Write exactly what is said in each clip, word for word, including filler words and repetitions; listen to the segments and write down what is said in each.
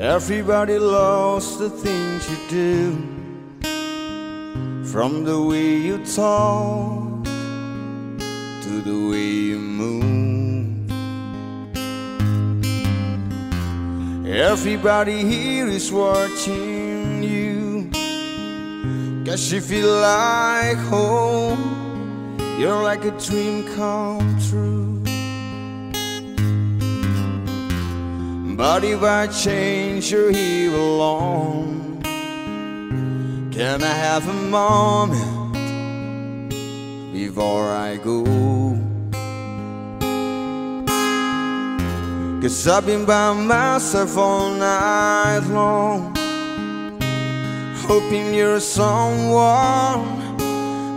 Everybody loves the things you do, from the way you talk to the way you move. Everybody here is watching you, 'cause you feel like home. You're like a dream come true. But if I change your here alone, can I have a moment before I go? 'Cause I've been by myself all night long, hoping you're someone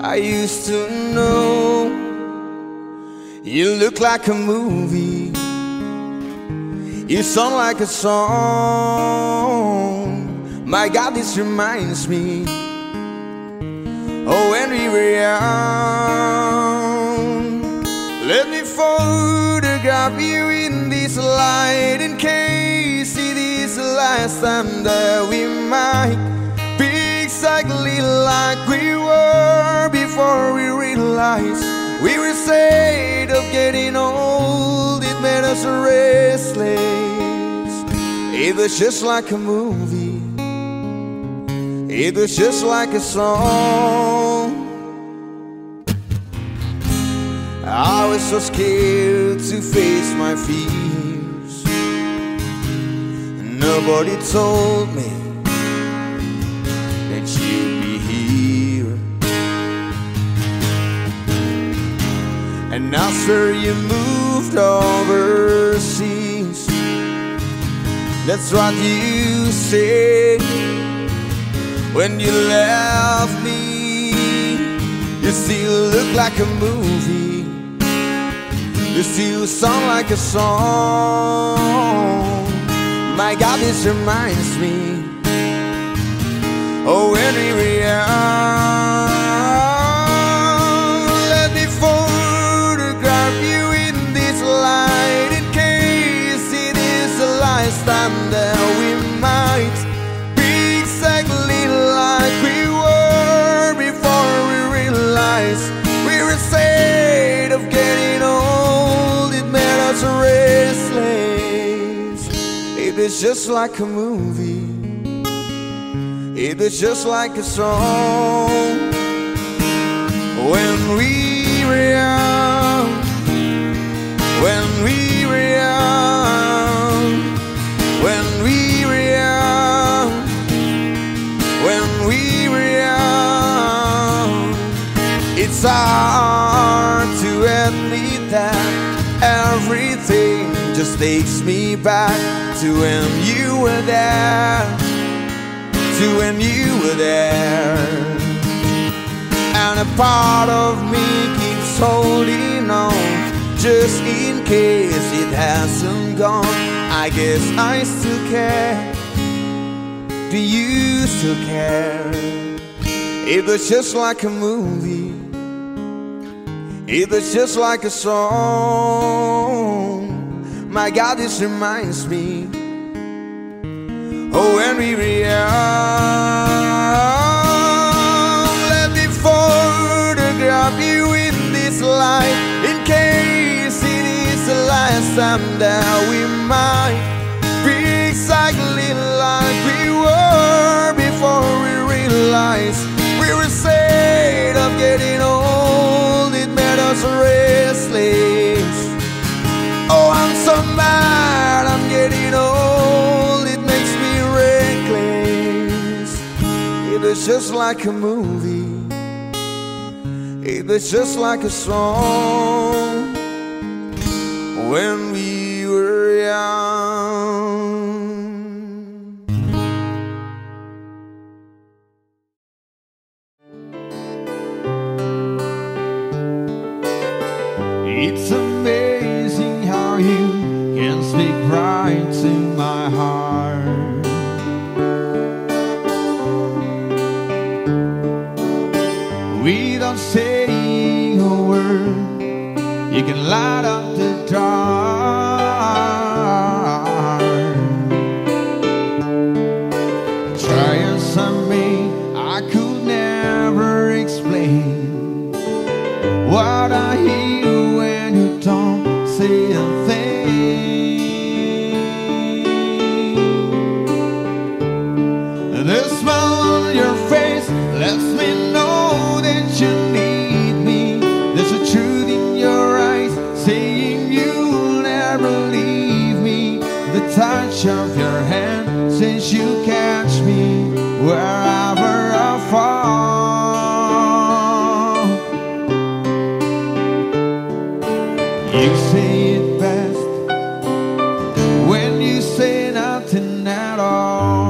I used to know. You look like a movie, you sound like a song. My God, this reminds me, oh, when we were young. Let me photograph you in this light, in case it is the last time that we might be exactly like we were before we realized we were afraid of getting old. It made us restless. It was just like a movie, it was just like a song. I was so scared to face my fears, nobody told me that you'd be here. And after you moved overseas, that's what you said when you left me. You still look like a movie, you still sound like a song. My God, this reminds me, oh, when we were young. Let me photograph you in this light, in case it is the last time that we might be exactly like we were before we realized we were afraid of getting old. It made us restless. It was just like a movie, it was just like a song. When we were young, when we were young, when we were young, when we were young. It's hard to admit that everything just takes me back to when you were there, to when you were there. And a part of me keeps holding on, just in case it hasn't gone. I guess I still care, do you still care? It was just like a movie, it was just like a song. My God, this reminds me, oh, when we were young. Let me photograph you in this light, in case the last time that we might be exactly like we were before we realized we were afraid of getting old. It made us restless. Oh, I'm so mad, I'm getting old. It makes me reckless. It was just like a movie, it was just like a song. When we were young. It's amazing how you can speak right to my heart. Without saying a word, you can light up the dark. reach of your hand, since you catch me wherever I fall. You say it best when you say nothing at all.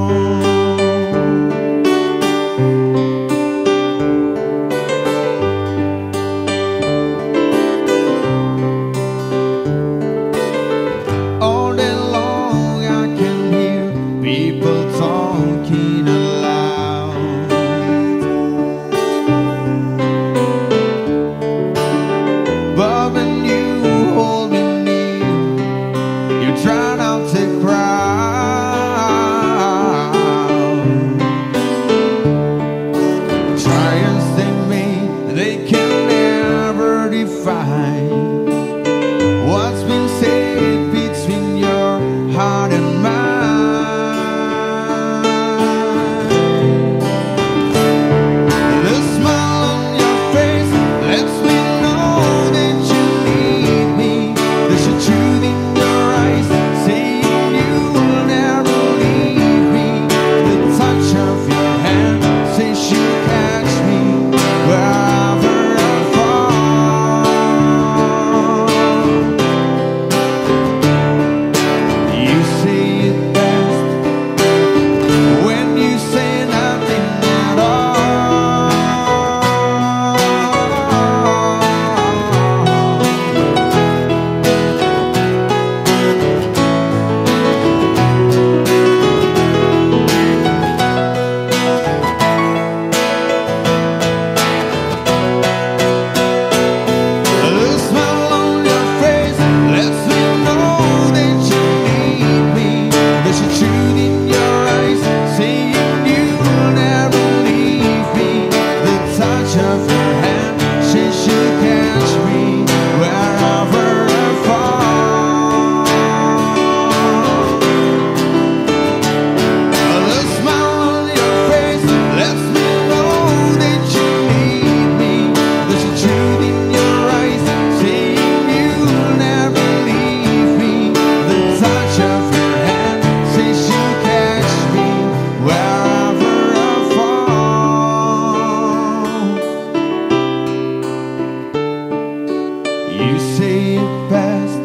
You say it best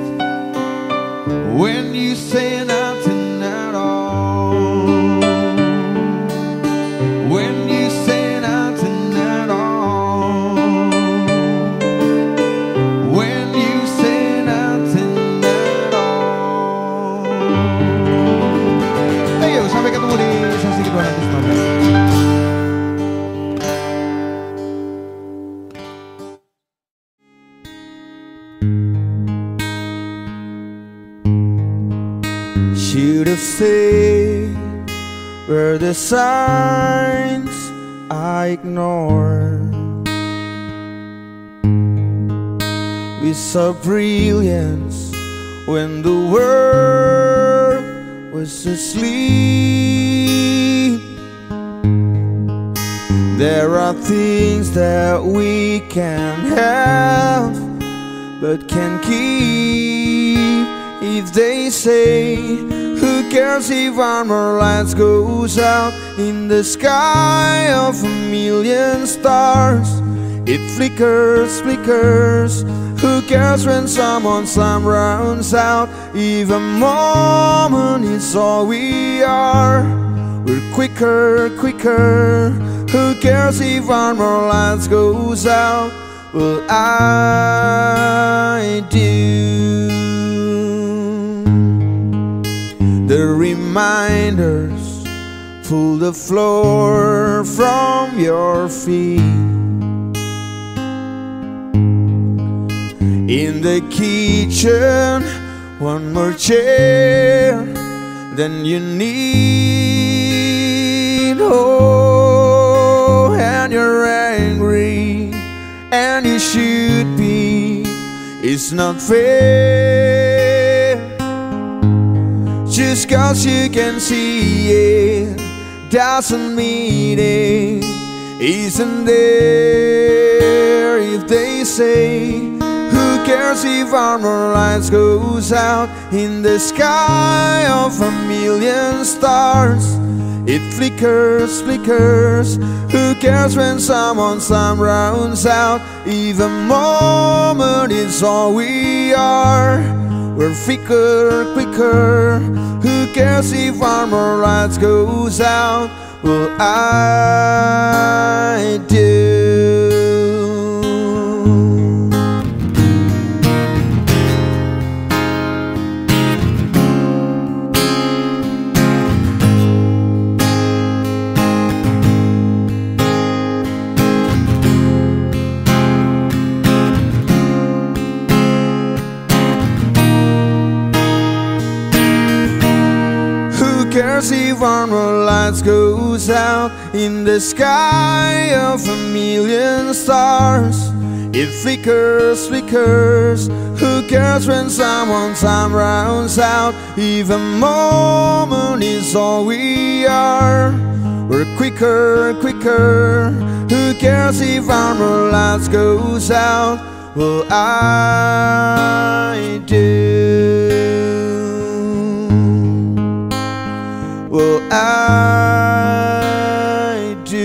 when you say nothing at all. When you say nothing at all. When you say nothing at all. Ayo, sampai ketemu di sesi kedua nanti setelah. Should have said were the signs I ignored. We saw brilliance when the world was asleep. There are things that we can have but can't keep. If they say, who cares if our lights goes out in the sky of a million stars? It flickers, flickers. Who cares when someone's time runs out? If a moment is all we are, we're quicker, quicker. Who cares if our lights goes out? Well, I do. The reminders pull the floor from your feet. In the kitchen, one more chair than you need. Oh, and you're angry, and you should be. It's not fair. Just cause you can see it doesn't mean it isn't there. If they say, who cares if our lights goes out? In the sky of a million stars, it flickers, flickers. Who cares when someone time runs out? Even moment is all we are. We're quicker, quicker. Who cares if our lights goes out? Well, I do. Who cares if our lights goes out? In the sky of a million stars, it flickers, flickers. Who cares when someone's time runs out? Even moment is all we are. We're quicker, quicker. Who cares if our lights goes out? Well, I do. Well, I do.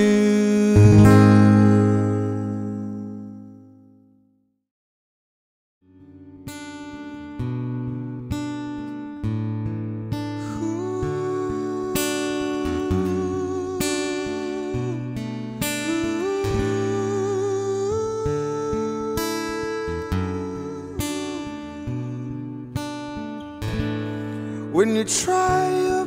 When you try your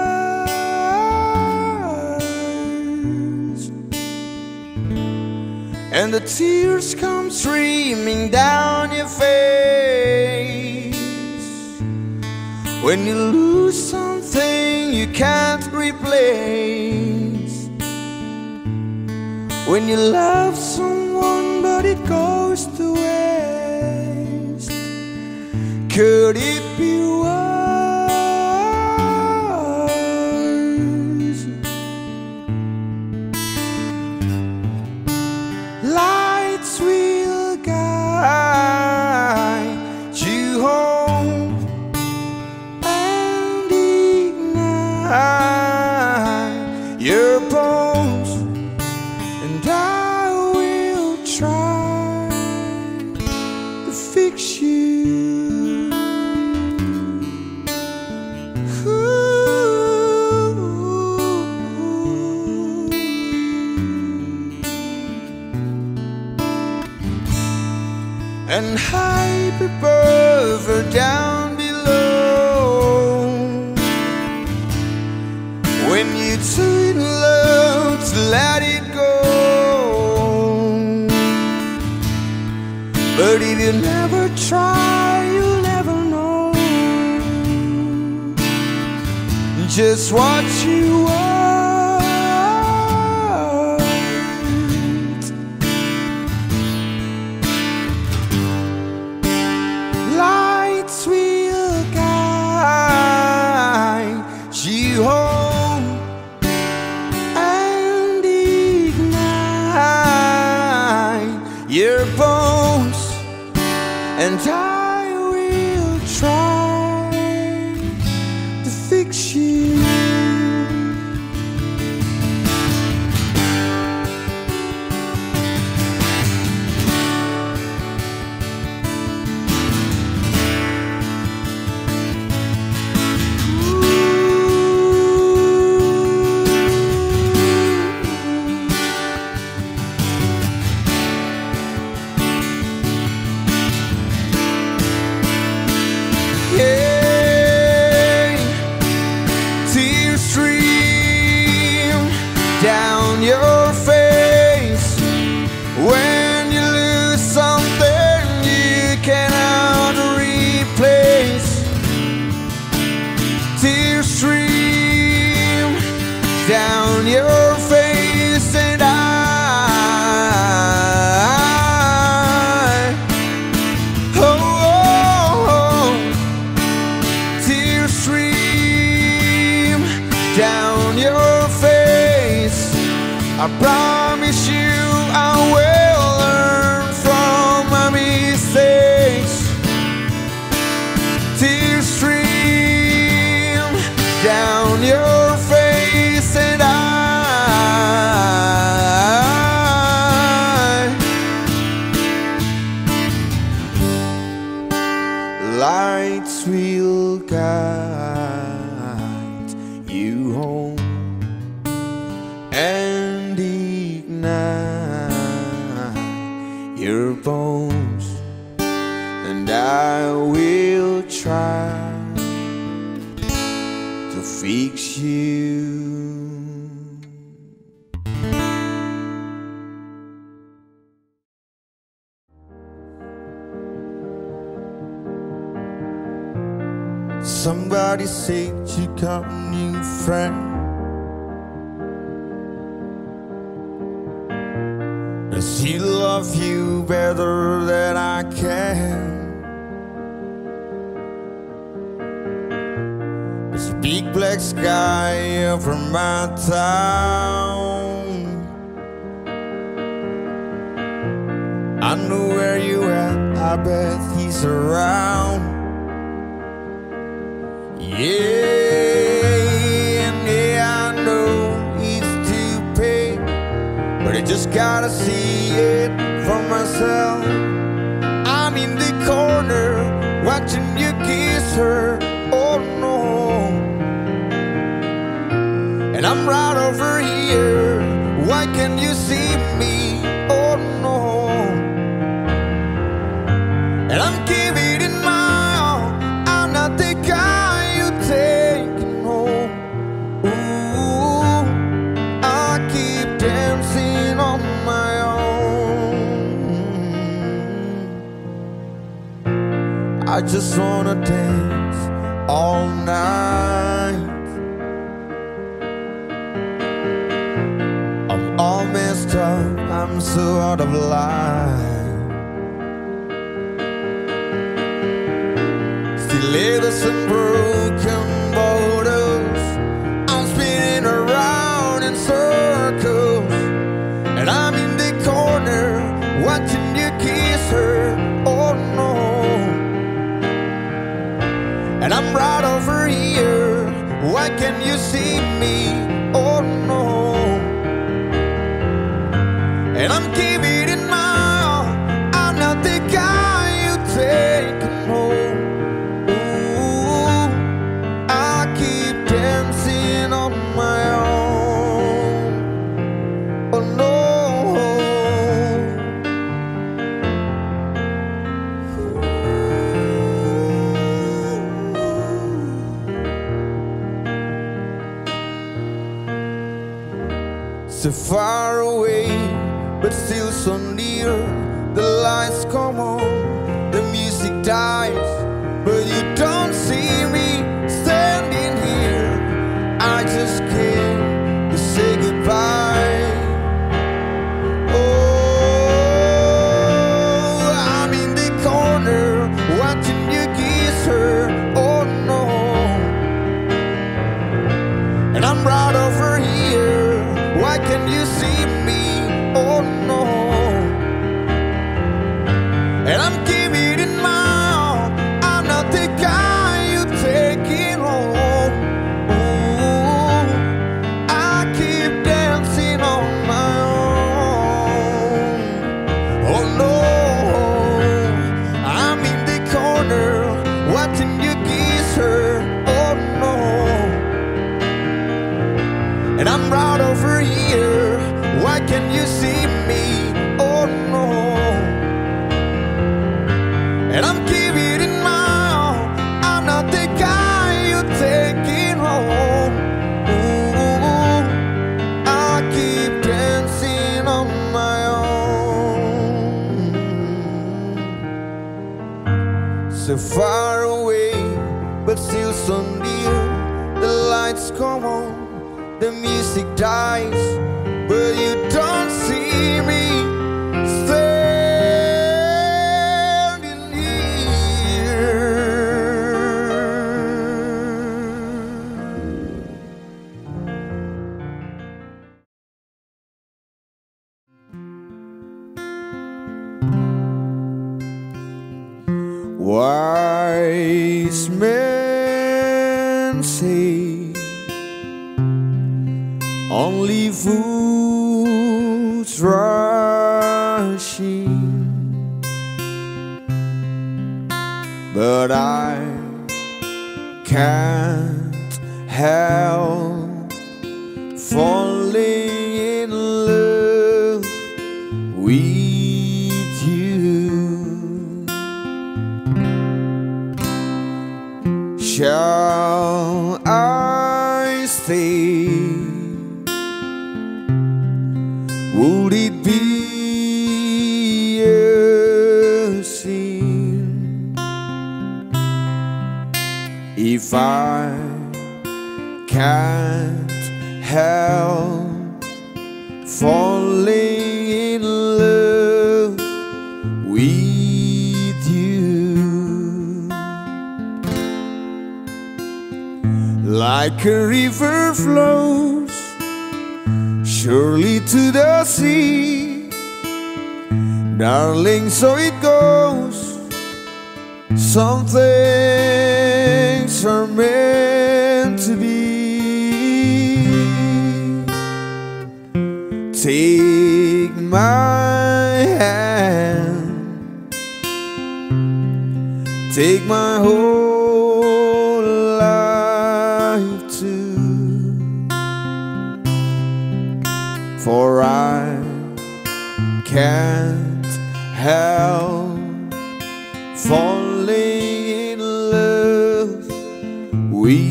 and the tears come streaming down your face. When you lose something you can't replace, when you love someone but it goes to waste, could it be worse? Lights we guide you home and ignite your bones, and I will try to fix you. And high above or down below, when you too in love to let it go, but if you never try you'll never know just what you are. Your bones, and I will try to fix you. your bones, and I will try to fix you. Somebody said you got a new friend, and she loves you better than I can. There's a big black sky over my town. I know where you at, I bet he's around. Yeah, and yeah, I know he's to pay, but I just gotta see it for myself. I'm in the corner watching you kiss her, oh no. And I'm right over here, why can't you see me, oh no. And I'm giving it my all, I'm not the guy taking home. Ooh, I keep dancing on my own. I just wanna dance all night. I'm all messed up, I'm so out of line. Still letters and broken borders, I'm spinning around in circles, and I'm in the corner watching you kiss her, oh no. And I'm right over here, why can't you see me, oh no. And I'm giving it my all, I'm not the guy you take home. On my own, oh no. Ooh. So far away, but still so near. The lights come on, the music dies, but you don't see me standing here. I just came to say goodbye. Oh, I'm in the corner watching you kiss her, oh no. And I'm right over here, why can't you see me, oh no. And I'm giving it my all, I'm not the guy you taking home. And I'm right over here, why can't you see me, oh no. And I'm giving it my all, I'm not the guy you're taking home. Ooh, I keep dancing on my own. So far away, but still so near. The lights come on, the music dies, but you don't see me standing here. Wise men say only fools rush in, but I can't help falling in love with you. like a river flows surely to the sea, darling, so it goes. Some things are meant to be. Take my hand, take my whole for I can't help falling in love with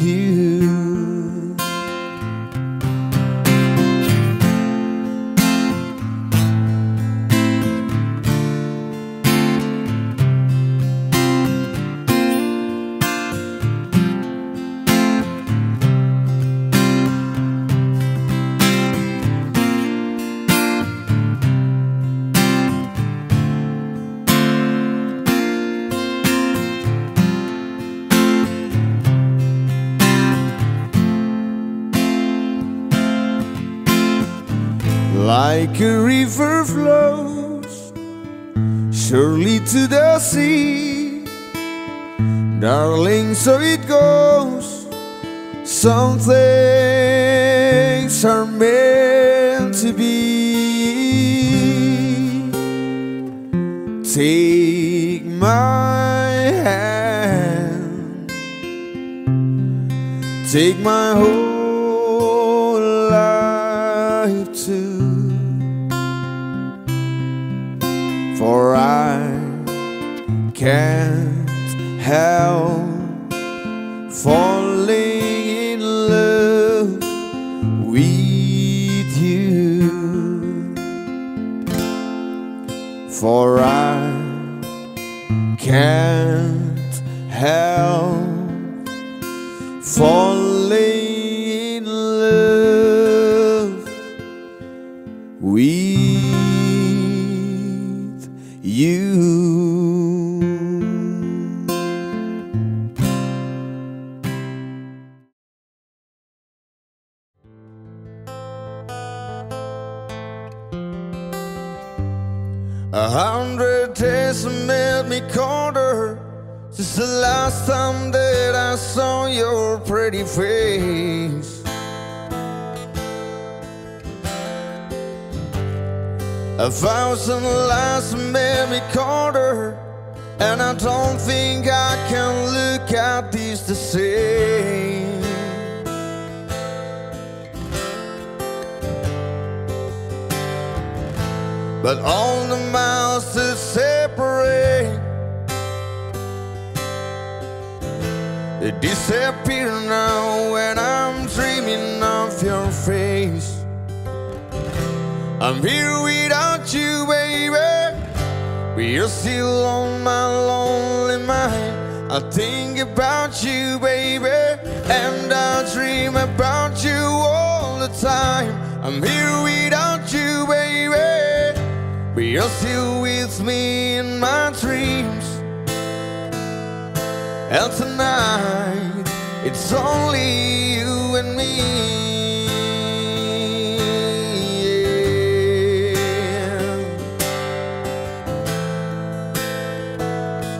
you. Like a river flows surely to the sea, darling, so it goes. Some things are meant to be. Take my hand, take my whole life too, for I can't help falling in love with you. For I can't help falling in love with you. A hundred days made me colder since the last time that I saw your pretty face. A thousand lies made me colder, and I don't think I can look at these the same. But all the miles that separate, they disappear now when I'm dreaming of your face. I'm here without you, baby, but you're still on my lonely mind. I think about you, baby, and I dream about you all the time. I'm here without you, baby, but you're still with me in my dreams. And tonight, it's only you and me, yeah.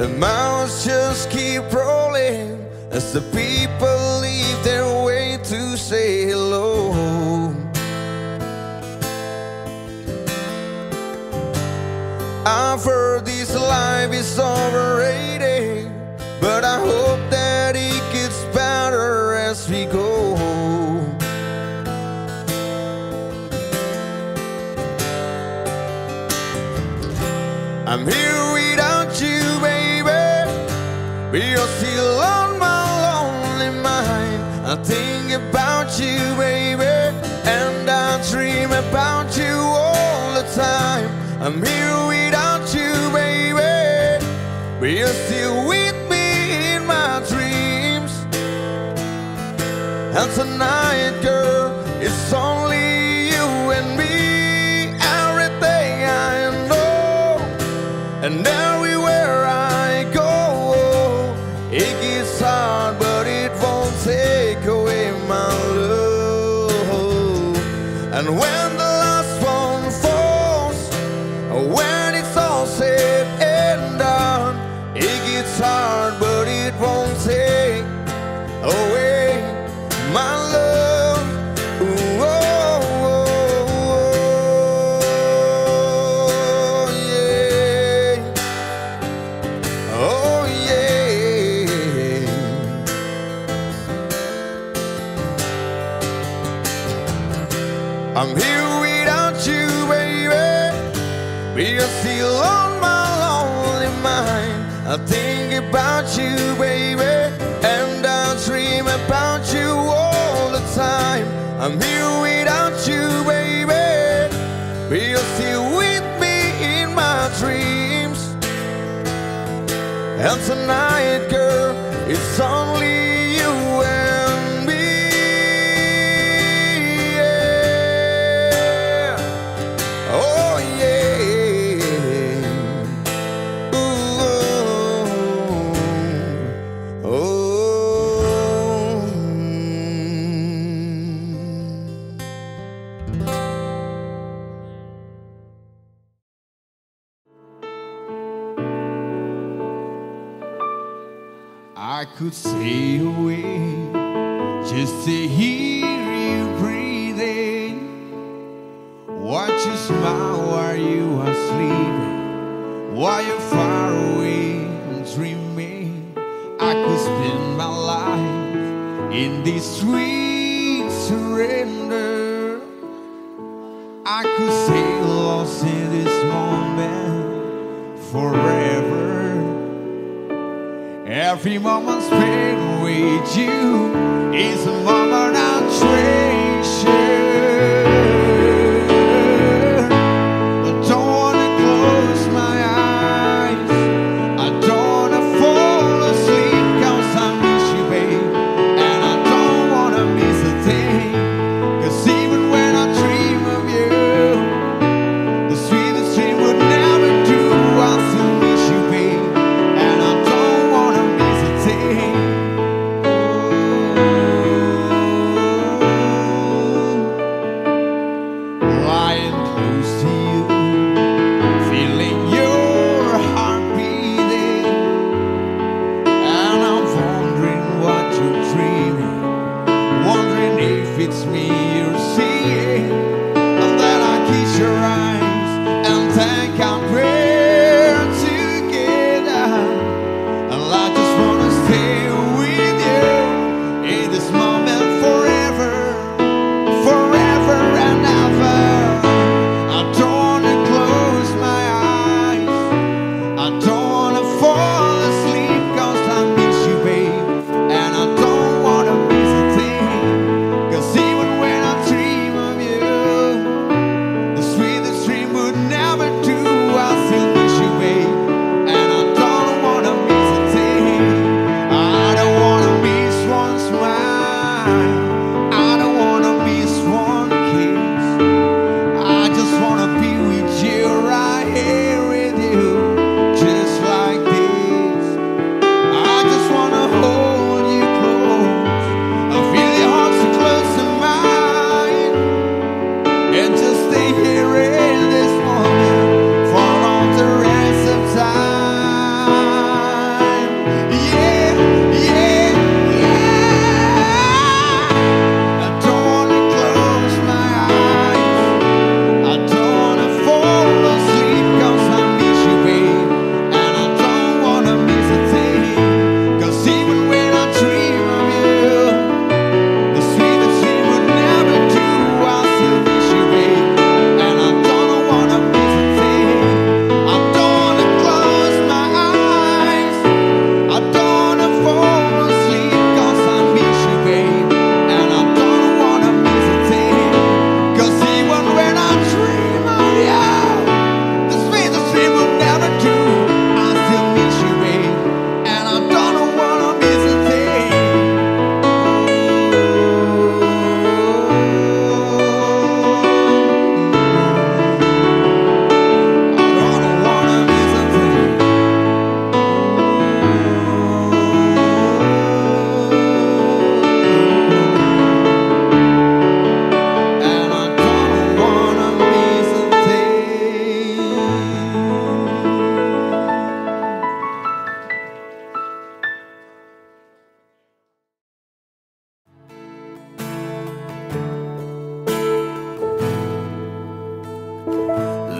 The miles just keep rolling as the people leave their way to say hello. I've heard this life is overrated, but I hope that it gets better as we go. I'm here without you, baby, but you're still on. I think about you, baby, and I dream about you all the time. I'm here without you, baby, but you're still with me in my dreams. And tonight, girl, it's only you and me. Everything I know and everywhere I And when the last one falls, when it's all said and done, it gets hard, but it won't take away my love. Ooh, oh, oh, yeah. Oh, yeah. I'm here without you, baby, because you on my lonely mind. I think about you, baby, and I dream about you all the time. I'm here without you, baby, but you're still with me in my dreams. And tonight, girl, it's only you and me. Yeah. Oh yeah. Ooh, oh. Oh. I could stay away just to hear you breathing, watch you smile while you are sleeping, while you're far away and dreaming. I could spend my life in this sweet surrender. I could stay lost in this moment forever. Every moment spent with you is a moment I treasure. I don't wanna close my eyes, I don't wanna fall asleep, 'cause I miss you, babe, and I don't wanna miss a thing. 'Cause even when I dream of you, the sweetest dream would never do. I still miss you, babe, and I hesitate. Oh,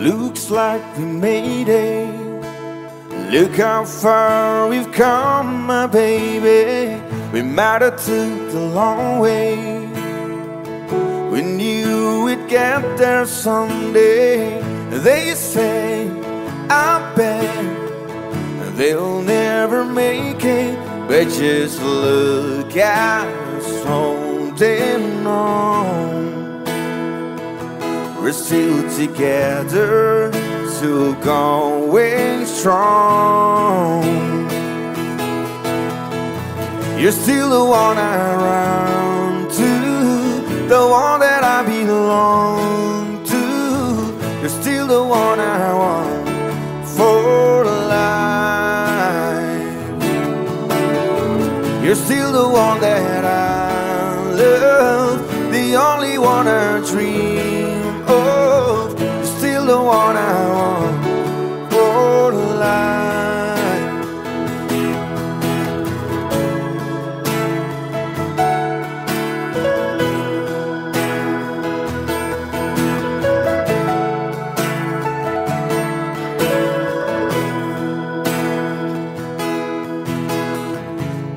Looks like we made it. Look how far we've come, my baby. We might have took the long way. We knew we'd get there someday. They say, I bet they'll never make it, but just look at us holding on. We're still together, still going strong. You're still the one I run to, the one that I belong to. You're still the one I want for life. You're still the one that I love, the only one I dream. Oh, you're still the one I want for life.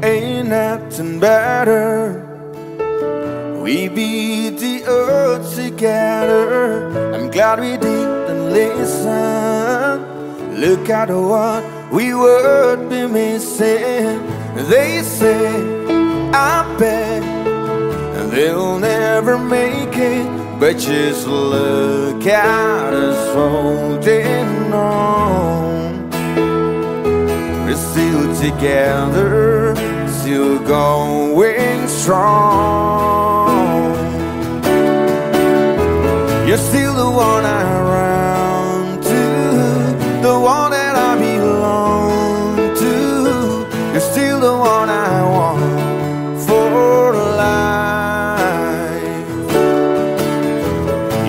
Ain't nothing better. We beat the odds together. I'm glad we didn't listen. Look at what we would be missing. They say, I bet they'll never make it, but just look at us holding on. We're still together, still going strong. You're still the one I run to, the one that I belong to. You're still the one I want for life.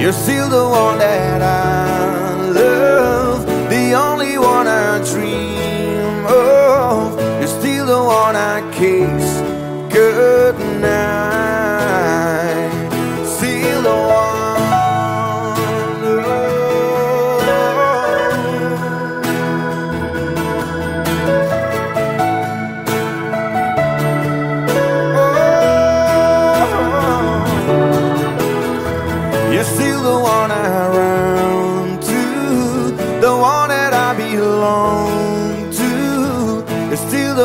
You're still the one that I love, the only one I dream of. You're still the one I kiss goodnight. The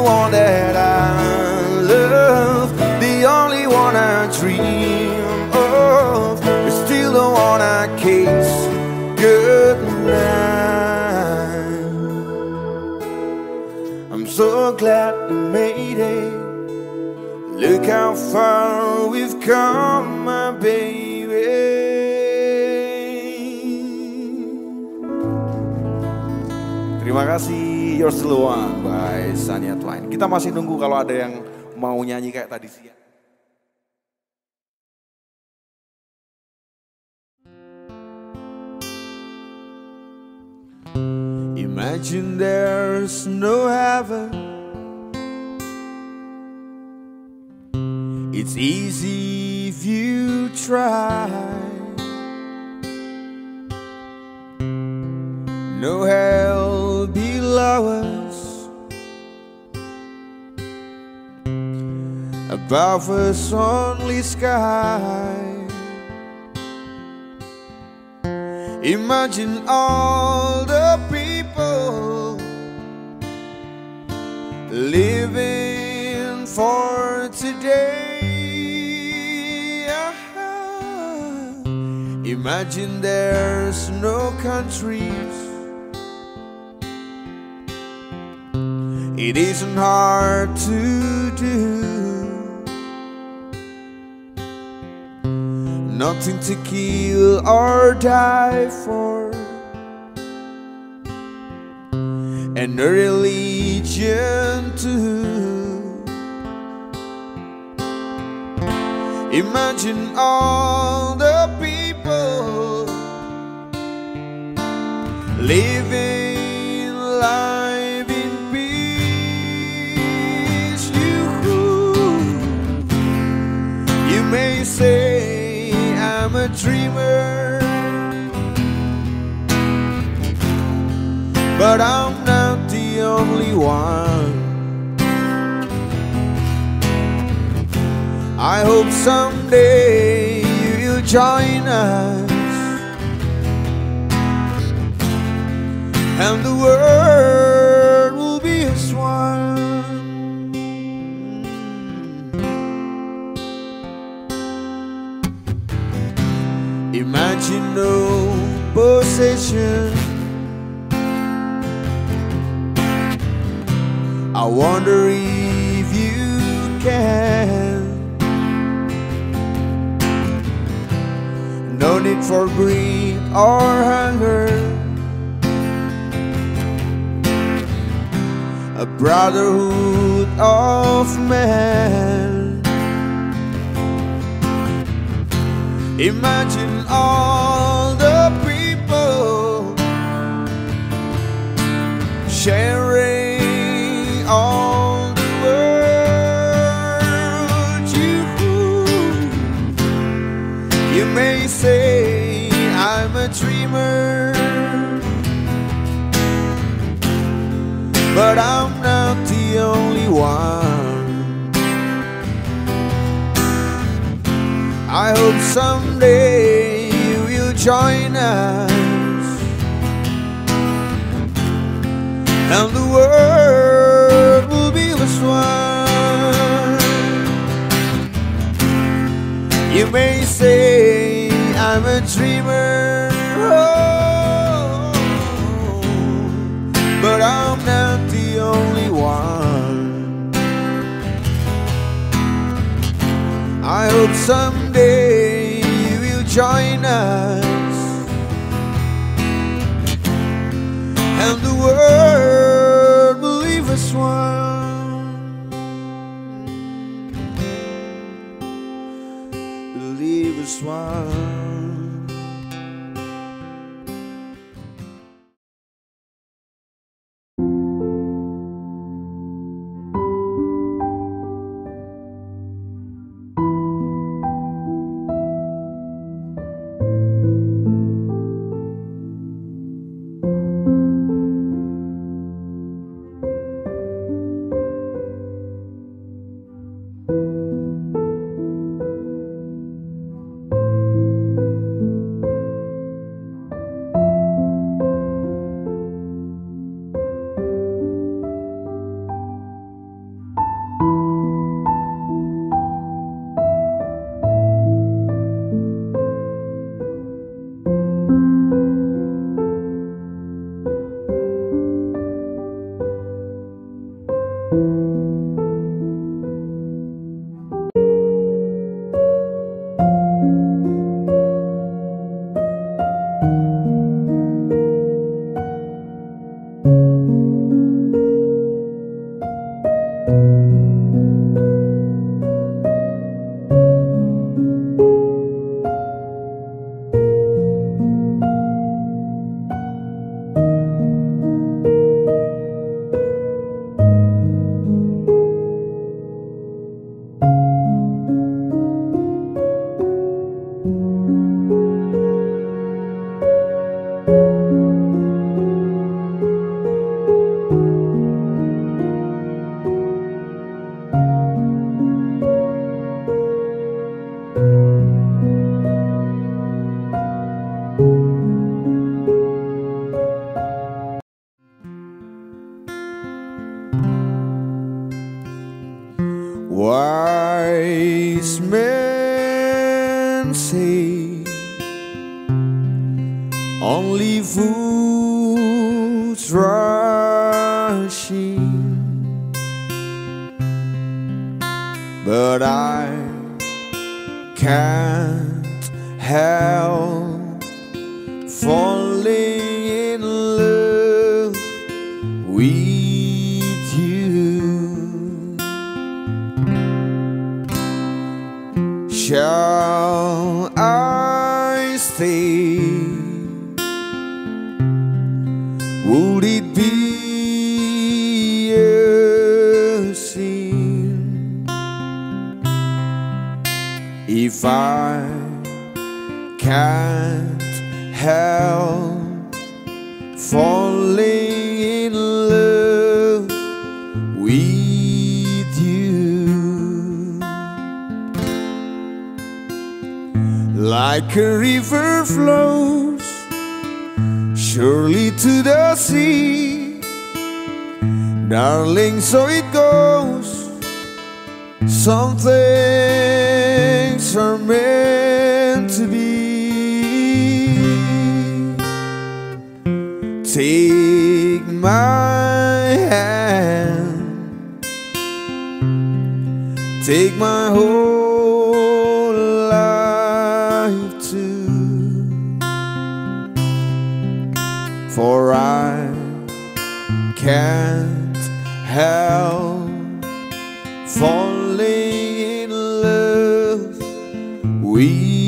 one that I love, the only one I dream of. You're still the one I kiss goodnight. I'm so glad we made it. Look how far we've come, my baby. Terima kasih, You're Still The One by Shania Twain. Kita masih nunggu kalau ada yang mau nyanyi kayak tadi siang. Imagine there's no heaven. It's easy if you try. No hell below us, above us only sky. Imagine all the people living for today. Ah, imagine there's no countries. It isn't hard to do. Nothing to kill or die for. And no religion too. Imagine all the people living life. Peace, you. dreamer, but I'm not the only one. I hope someday you'll join us, and the world will be as one. Imagine no possession. I wonder if you can. No need for greed or hunger. A brotherhood of men. Imagine all the people sharing all the world. You, you may say I'm a dreamer, but I'm not the only one. I hope someday you will join us, and the world will be as one. You may say I'm a dreamer, oh, but I'm not the only one. I hope someday you will join us, and the world will leave us one. Leave us one. Wise men say only fools rush in, but I can't help falling in love with . Shall I stay? Would it be a sin if I can't help falling in love with you. Like a river flows surely to the sea, darling, so it goes. Some things are meant to be. Take my hand, take my whole life too, for I can't help falling in love with you.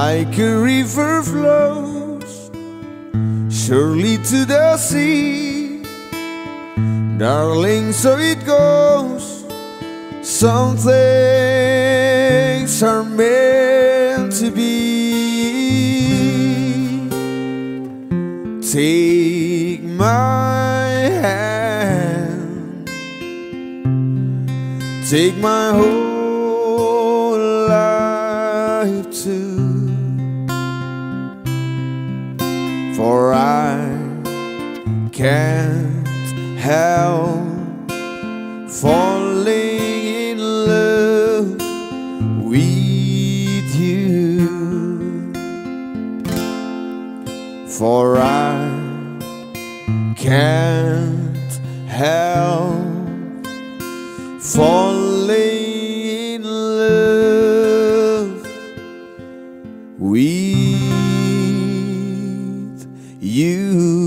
Like a river flows surely to the sea, darling, so it goes. Some things are meant to be. Take my hand, take my whole life too, for I can't help falling in love with you. For I can't help falling in love with you. You